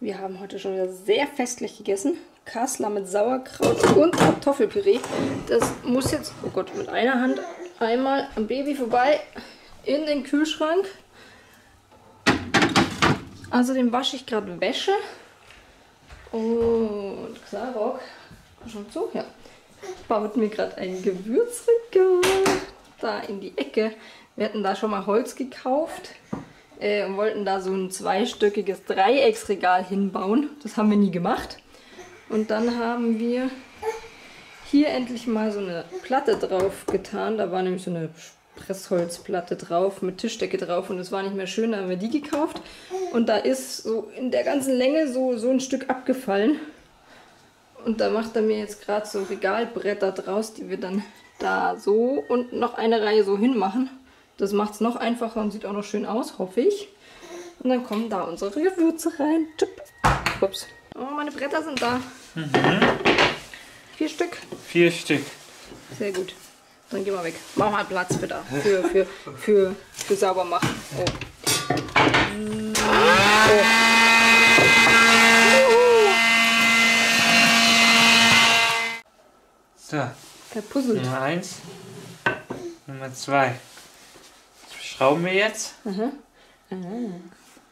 Wir haben heute schon wieder sehr festlich gegessen. Kassler mit Sauerkraut und Kartoffelpüree. Das muss jetzt, oh Gott, mit einer Hand einmal am Baby vorbei in den Kühlschrank. Außerdem wasche ich gerade Wäsche. Und Xaroc, schon zu, ja, baut mir gerade ein Gewürzregal da in die Ecke. Wir hatten da schon mal Holz gekauft und wollten da so ein zweistöckiges Dreiecksregal hinbauen. Das haben wir nie gemacht. Und dann haben wir hier endlich mal so eine Platte drauf getan. Da war nämlich so eine Pressholzplatte drauf mit Tischdecke drauf und es war nicht mehr schön, da haben wir die gekauft. Und da ist so in der ganzen Länge so ein Stück abgefallen. Und da macht er mir jetzt gerade so Regalbretter draus, die wir dann da so und noch eine Reihe so hinmachen. Das macht es noch einfacher und sieht auch noch schön aus, hoffe ich. Und dann kommen da unsere Gewürze rein. Ups. Oh, meine Bretter sind da. Mhm. 4 Stück. 4 Stück. Sehr gut. Dann gehen wir weg. Mach mal Platz bitte. Für sauber machen. Oh. So. Verpuzzelt. Nummer 1. Nummer 2. Schrauben wir jetzt. Mhm.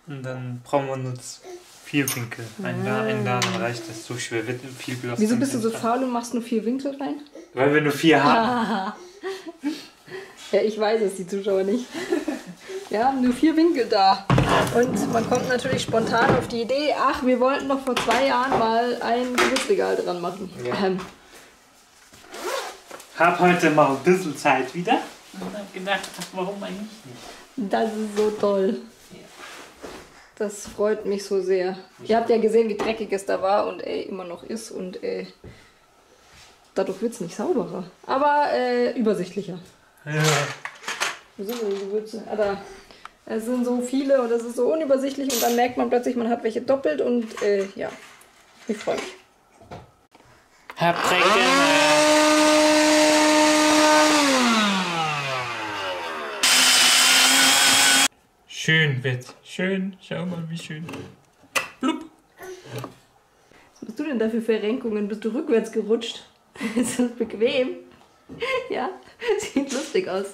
Und dann brauchen wir nur 4 Winkel. Ein da, dann reicht das. So schwer wird viel bloß. Wieso bist du so faul und machst nur 4 Winkel rein? Weil wir nur 4 haben. Ja, ich weiß es, die Zuschauer nicht. Wir haben nur 4 Winkel da. Und man kommt natürlich spontan auf die Idee, ach, wir wollten doch vor 2 Jahren mal ein Gewürzregal dran machen. Ja. Hab heute mal ein bisschen Zeit wieder und hab gedacht, warum eigentlich nicht? Das ist so toll. Das freut mich so sehr. Ihr habt ja gesehen, wie dreckig es da war und immer noch ist und dadurch wird es nicht sauberer, aber übersichtlicher. Ja. Wo sind denn die Gewürze? Ah, da. Es sind so viele und es ist so unübersichtlich und dann merkt man plötzlich, man hat welche doppelt und ja, ich freue mich. Herr Präsident! Schön wird. Schön. Schau mal, wie schön. Blub. Was bist du denn da für Verrenkungen? Bist du rückwärts gerutscht? Ist das bequem? Ja, sieht lustig aus.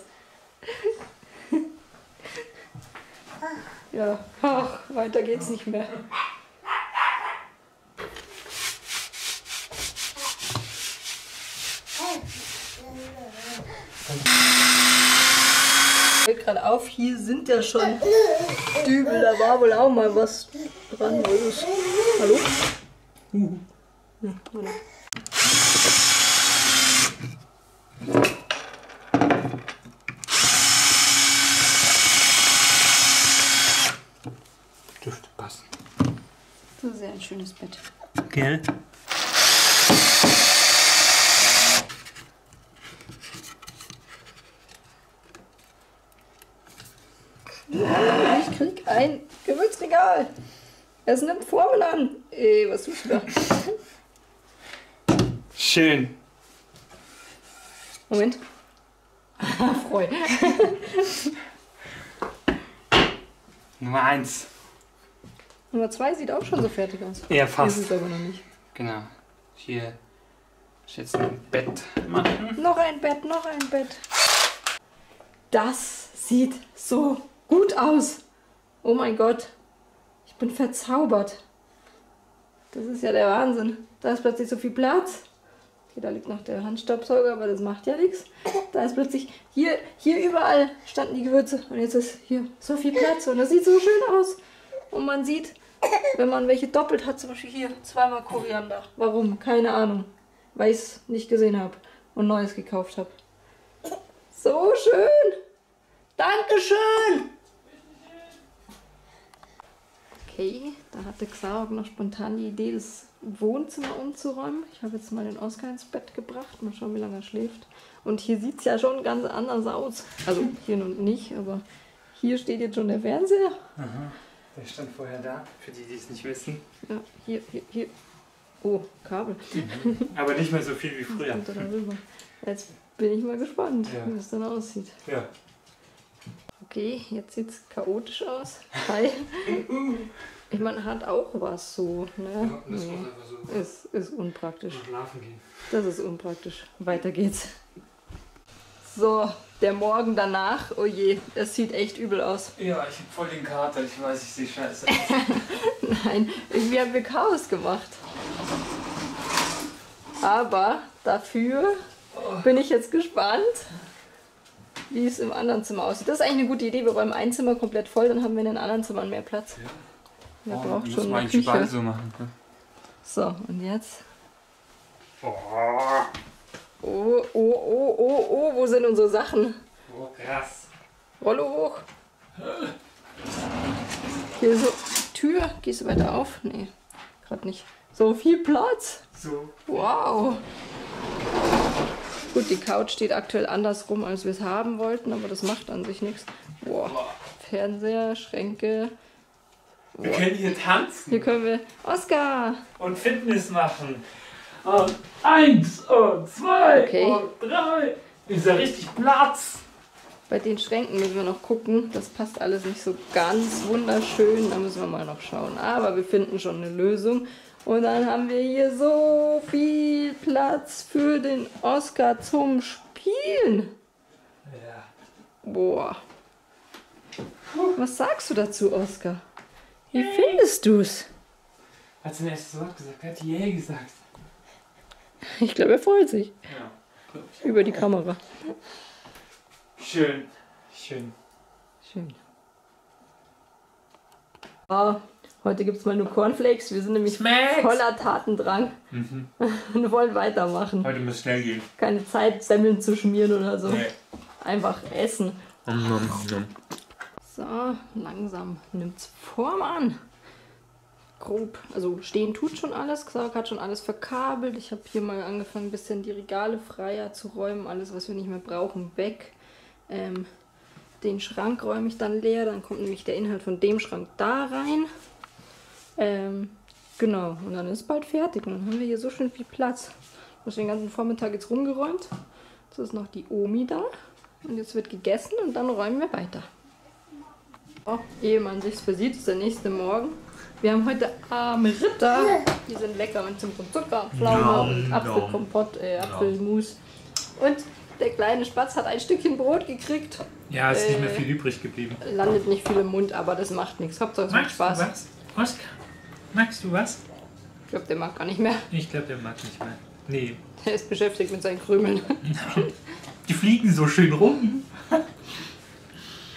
Ja, ach, weiter geht's nicht mehr. Fällt gerade auf, hier sind ja schon Dübel, da war wohl auch mal was dran. Hallo? Ja, hallo. Dürfte passen. So sehr ein schönes Bett. Gell? Ich krieg ein Gewürzregal. Es nimmt Formen an. Ey, was tust du da? Schön. Moment. Freu. Nummer 1. Nummer 2 sieht auch schon so fertig aus. Ja, fast. Ist es aber noch nicht. Genau. Hier ist jetzt ein Bett machen. Noch ein Bett, noch ein Bett. Das sieht so gut aus. Oh mein Gott, ich bin verzaubert. Das ist ja der Wahnsinn. Da ist plötzlich so viel Platz. Okay, da liegt noch der Handstaubsauger, aber das macht ja nichts. Da ist plötzlich, hier überall standen die Gewürze und jetzt ist hier so viel Platz und das sieht so schön aus. Und man sieht, wenn man welche doppelt hat, zum Beispiel hier zweimal Koriander. Warum? Keine Ahnung. Weil ich es nicht gesehen habe und Neues gekauft habe. So schön. Dankeschön. Okay, da hatte Xaroc noch spontan die Idee, das Wohnzimmer umzuräumen. Ich habe jetzt mal den Oskar ins Bett gebracht. Mal schauen, wie lange er schläft. Und hier sieht es ja schon ganz anders aus. Also hier nun nicht, aber hier steht jetzt schon der Fernseher. Aha, der stand vorher da, für die, die es nicht wissen. Ja, hier. Oh, Kabel. Mhm. Aber nicht mehr so viel wie früher. Da rüber. Jetzt bin ich mal gespannt, ja, wie es dann aussieht. Ja. Okay, jetzt sieht es chaotisch aus. Hi. Ich meine, hat auch was so, ne? Ja, das muss einfach so. Ist unpraktisch. Schlafen gehen. Das ist unpraktisch. Weiter geht's. So, der Morgen danach. Oh je, das sieht echt übel aus. Ja, ich habe voll den Kater. Ich weiß, ich sehe scheiße aus. Nein, irgendwie haben wir Chaos gemacht. Aber dafür bin ich jetzt gespannt, wie es im anderen Zimmer aussieht. Das ist eigentlich eine gute Idee. Wir räumen ein Zimmer komplett voll, dann haben wir in den anderen Zimmern mehr Platz. Ja. Wir brauchen schon mal Küche. So, machen, ne? So, und jetzt? Oh, wo sind unsere Sachen? Oh, krass. Rollo hoch. Hier so, Tür. Gehst du weiter auf? Nee, gerade nicht. So viel Platz. So. Wow. Gut, die Couch steht aktuell andersrum, als wir es haben wollten, aber das macht an sich nichts. Wow. Fernseher, Schränke. Wir können hier tanzen. Hier können wir Oskar und Fitness machen. Und 1 und 2 okay. Und 3. Ist ja richtig Platz. Bei den Schränken müssen wir noch gucken. Das passt alles nicht so ganz wunderschön. Da müssen wir mal noch schauen. Aber wir finden schon eine Lösung. Und dann haben wir hier so viel Platz für den Oskar zum Spielen. Ja. Boah. Was sagst du dazu, Oskar? Wie findest du es? Hat sie ein erstes Wort gesagt? Hat die yay gesagt? Ich glaube, er freut sich. Ja, glaub ich. Über die Kamera. Schön. Schön. Schön. Oh, heute gibt es mal nur Cornflakes. Wir sind nämlich Smacks. Voller Tatendrang. Mhm. Und wollen weitermachen. Heute muss schnell gehen. Keine Zeit, Semmeln zu schmieren oder so. Nee. Einfach essen. So, langsam nimmt es Form an. Grob, also stehen tut schon alles. Xaroc hat schon alles verkabelt. Ich habe hier mal angefangen, ein bisschen die Regale freier zu räumen. Alles, was wir nicht mehr brauchen, weg. Den Schrank räume ich dann leer. Dann kommt nämlich der Inhalt von dem Schrank da rein. Genau, und dann ist es bald fertig. Und dann haben wir hier so schön viel Platz. Ich habe den ganzen Vormittag jetzt rumgeräumt. Jetzt ist noch die Omi da. Und jetzt wird gegessen und dann räumen wir weiter. Oh, ehe man sich's versieht, ist der nächste Morgen. Wir haben heute arme Ritter. Die sind lecker mit Zimt und Zucker, Pflaume und Apfelkompott, Apfelmus. Und der kleine Spatz hat ein Stückchen Brot gekriegt. Ja, ist nicht mehr viel übrig geblieben. Landet nicht viel im Mund, aber das macht nichts. Hauptsache es macht Spaß. Magst du was? Oskar, magst du was? Ich glaube, der mag gar nicht mehr. Ich glaube, der mag nicht mehr. Nee. Der ist beschäftigt mit seinen Krümeln. Die fliegen so schön rum.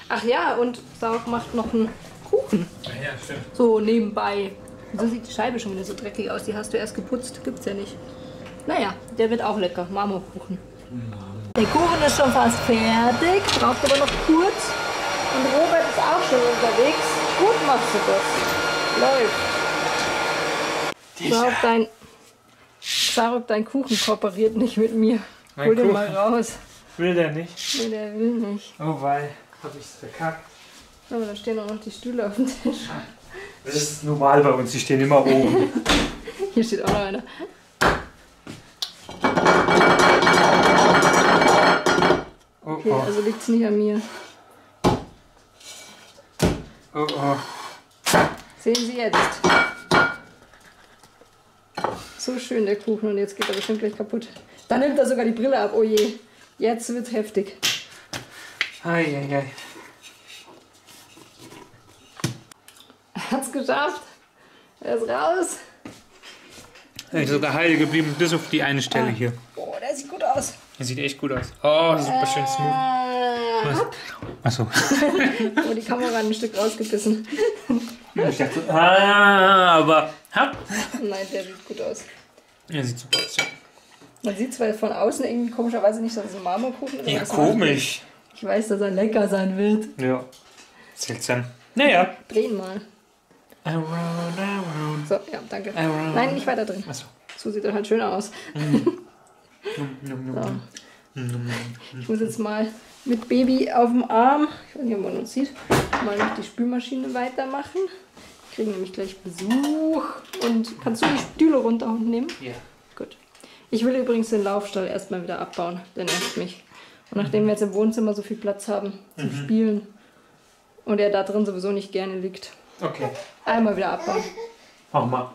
Ach ja, und Xaroc macht noch einen Kuchen. Ja, stimmt. So nebenbei. So sieht die Scheibe schon wieder so dreckig aus. Die hast du erst geputzt. Gibt's ja nicht. Naja, der wird auch lecker. Marmorkuchen. Der Kuchen ist schon fast fertig. Braucht aber noch kurz. Und Robert ist auch schon unterwegs. Gut machst du das. Läuft. Xaroc, dein Kuchen kooperiert nicht mit mir. Hol den mal raus. Will der nicht? Nee, der will nicht. Oh wei. Habe ich es verkackt. Aber da stehen auch noch die Stühle auf dem Tisch. Das ist normal bei uns, die stehen immer oben. Hier steht auch noch einer. Okay, oh, oh. Also liegt es nicht an mir. Oh, oh. Sehen Sie jetzt. So schön der Kuchen und jetzt geht er bestimmt gleich kaputt. Dann nimmt er sogar die Brille ab, oh je. Jetzt wird's heftig. Eieiei. Er hat's geschafft. Er ist raus. Er ist sogar heil geblieben, bis auf die eine Stelle hier. Oh, der sieht gut aus. Der sieht echt gut aus. Oh, super schön smooth. Achso. Oh, die Kamera hat ein Stück rausgebissen. Ich dachte, aber hab. Nein, der sieht gut aus. Der sieht super aus. Man sieht zwar von außen irgendwie komischerweise nicht, dass es ein Marmorkuchen ist. Ja, komisch. Ich weiß, dass er lecker sein wird. Ja, seltsam. Naja. Drehen mal. Around. So, ja, danke. Around. Nein, nicht weiter drin. Achso. So sieht er halt schöner aus. So. Ich muss jetzt mal mit Baby auf dem Arm, ich weiß nicht, ob man uns sieht, mal noch die Spülmaschine weitermachen. Ich kriege nämlich gleich Besuch. Und kannst du die Stühle runter und nehmen? Ja. Gut. Ich will übrigens den Laufstall erstmal wieder abbauen, der nervt mich. Und nachdem wir jetzt im Wohnzimmer so viel Platz haben zum Spielen und er da drin sowieso nicht gerne liegt, Okay. Einmal wieder abbauen. Mach mal.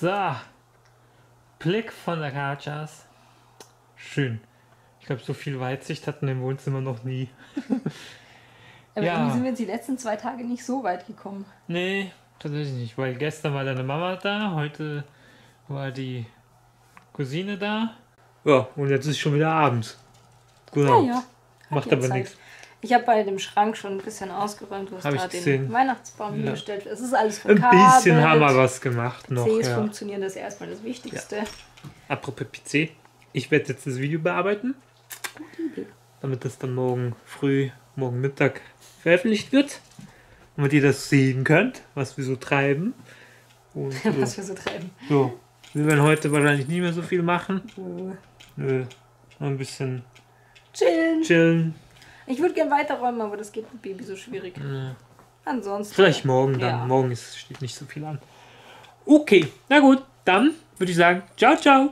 So. Blick von der Rajas. Schön. Ich glaube, so viel Weitsicht hatten wir im Wohnzimmer noch nie. Aber ja, irgendwie sind wir jetzt die letzten 2 Tage nicht so weit gekommen. Nee, tatsächlich nicht. Weil gestern war deine Mama da, heute war die Cousine da. Ja, und jetzt ist schon wieder abends. Genau. Ja, ja. Macht aber nichts. Ich habe bei dem Schrank schon ein bisschen ausgeräumt, du hast da den Weihnachtsbaum hingestellt. Es ist alles verkabelt. Ein bisschen haben wir was gemacht noch. PCs funktionieren, das ist erstmal das Wichtigste. Ja. Apropos PC, ich werde jetzt das Video bearbeiten, damit das dann morgen früh, morgen Mittag veröffentlicht wird. Damit ihr das sehen könnt, was wir so treiben. Und so. Was wir so treiben. So. Wir werden heute wahrscheinlich nicht mehr so viel machen. Nö. Nur ein bisschen chillen. Ich würde gerne weiterräumen, aber das geht mit Baby so schwierig. Ja. Ansonsten. Vielleicht morgen dann. Ja. Morgen steht nicht so viel an. Okay, na gut, dann würde ich sagen, ciao, ciao.